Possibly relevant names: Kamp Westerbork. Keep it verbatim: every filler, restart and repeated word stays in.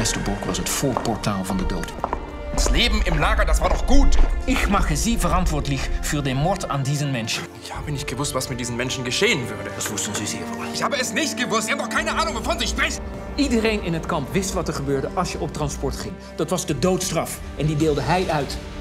Westerbork was het voorportaal van de dood. Das Leben im Lager, das war doch gut. Ich mache Sie verantwortlich für den Mord an diesen Menschen. Ich habe nicht gewusst, was mit diesen Menschen geschehen würde. Das wussten Sie sehr wohl. Ich habe es nicht gewusst. Sie haben doch keine Ahnung, wovon Sie sprechen. Iedereen in het kamp wist wat er gebeurde als je op transport ging. Dat was de doodstraf en die deelde hij uit.